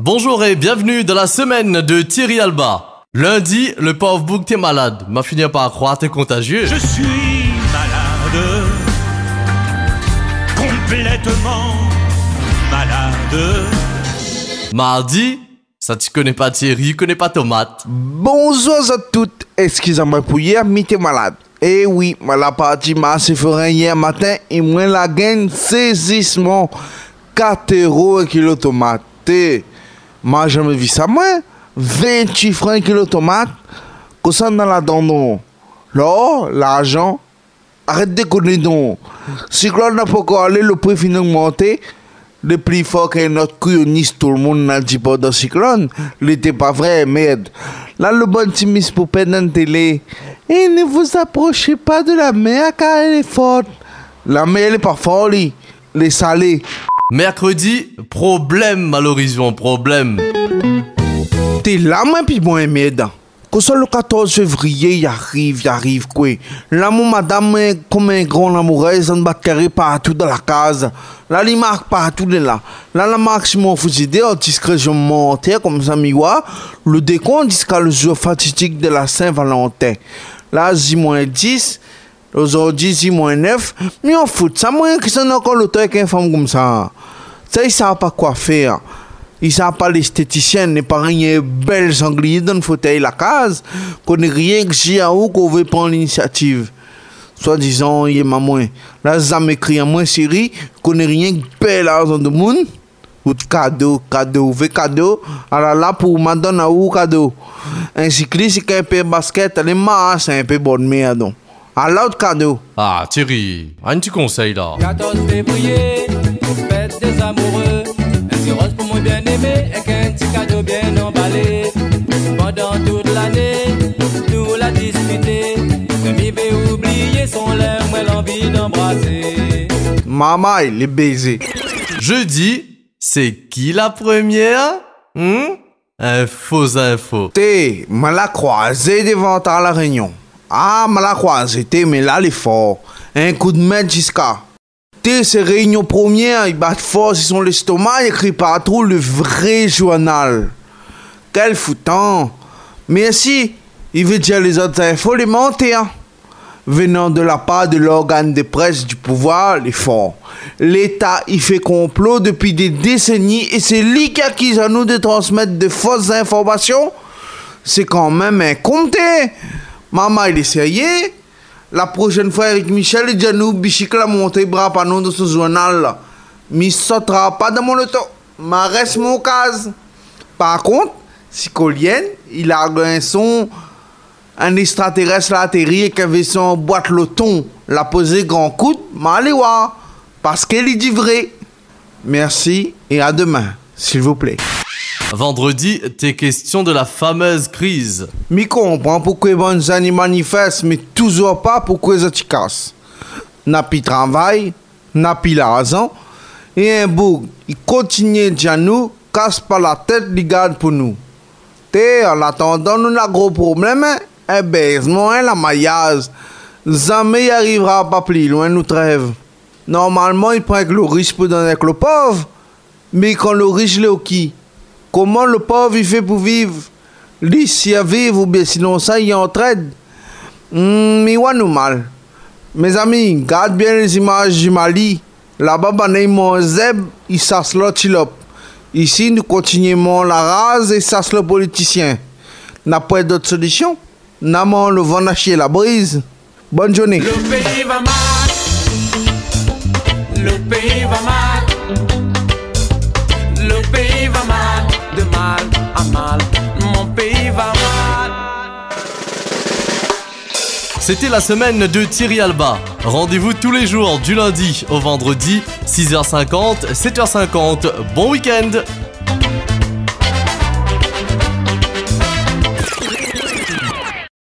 Bonjour et bienvenue dans la semaine de Thierry Alba. Lundi, le pauvre bouc t'es malade, m'a fini par croire t'es contagieux. Je suis malade, complètement malade. Mardi, ça tu connais pas Thierry, connais pas Tomate. Bonjour à toutes, excusez-moi pour hier, mais t'es malade. Eh oui, la partie m'a se ferait hier matin et moi la gagne saisissement 4 € kilo tomate. Moi jamais vu ça, moi 28 francs kilo tomate, que ça dans la dent. Là, l'argent, arrête de déconner donc. Si l'on n'a pas encore allé, le prix finit augmenter. Le plus fort que notre couilloniste, tout le monde n'a dit pas dans cyclone, l'était pas vrai, merde. Là, le bon timiste pour perdre une télé. Et ne vous approchez pas de la mer car elle est forte. La mer, elle est pas forte, elle est salée. Mercredi, problème à l'horizon, problème. T'es là, moi, pis moi, merde. Quand ça, le 14 février, y arrive, quoi. Là, mon madame, comme un grand amoureuse, on bat carré partout dans la case. Là, il marque partout de là. Là, la marque, si mon fusilé, en discrétion montée, comme ça, miwa, le décompte jusqu'à le jour fatidique de la Saint-Valentin. Là, J-10, aujourd'hui, J-9, mais on fout ça, moi, qui sont encore l'auteur avec une femme comme ça. Ça, ils savent pas quoi faire. Ils savent pas l'esthéticienne, les parents, ils belles sangliers dans le fauteuil, la case, qu'on n'a rien que j'ai à où qu'on veut prendre l'initiative. Soit disant, il est maman. Là, ça m'écrit à moi, Siri, qu'on n'a rien que belle argent de monde. Ou de cadeau. Alors là, pour madame, à où cadeau. Un cycliste qui a un peu basket, elle est marre, c'est un peu bonne merde. Alors, cadeau. Ah, Thierry, un petit conseil là. 14 février, fête des amoureux. Rose pour moi bien aimé, avec un petit cadeau bien emballé. Pendant toute l'année, nous la discuter. Demi vais oublier son l'air, moi l'envie d'embrasser. Maman, il est baisé. Jeudi, c'est qui la première? Info. T'es, m'a la croisé devant à la réunion. Ah, m'a la croisé, t'es, mais là, il est fort. Un coup de main jusqu'à. Ces réunions premières, ils battent fort, ils ont l'estomac, ils écrivent partout le vrai journal. Quel foutant! Mais si, il veut dire les autres infos, les mentir. Venant de la part de l'organe de presse du pouvoir, les fonds. L'État, il fait complot depuis des décennies et c'est lui qui accuse à nous de transmettre de fausses informations. C'est quand même un compté. Maman, il essayait. La prochaine fois avec Michel et Janou, Bichik la montée bras par nous de ce journal là. Mais sautera pas dans mon auto. Ma reste mon case. Par contre, si Colien, il a un son, un extraterrestre l'a atterri et qu'un vaisseau en boîte le ton, l'a posé grand coup, m'allez voir. Parce qu'elle est dit vrai. Merci et à demain, s'il vous plaît. Vendredi, t'es question de la fameuse crise. Mais comprends pourquoi les bonnes années manifestent, mais toujours pas pourquoi ça te casse. N'a plus de travail, n'a plus d'argent, et un bouc, il continue de nous, casse pas la tête, il garde pour nous. T'es, en attendant, nous avons un gros problème, un baisement, un maillage. Jamais il arrivera pas plus loin, nous trêve. Normalement, il prend que le riche pour donner avec le pauvre, mais quand le riche le qui? Comment le pauvre il fait pour vivre? L'ici à vivre ou bien sinon ça il entraide. Mais ouais nous mal. Mes amis, garde bien les images du Mali. Là-bas, mon zeb, il sasse le tilop. Ici, nous continuons la rase et sasse le politicien. N'a pas d'autre solution. N'a pas le vent à chier la brise. Bonne journée. Le pays va mal. Le pays va mal. Le pays va mal. De mal à mal, mon pays va mal. C'était la semaine de Thierry Alba. Rendez-vous tous les jours du lundi au vendredi, 6h50, 7h50. Bon week-end.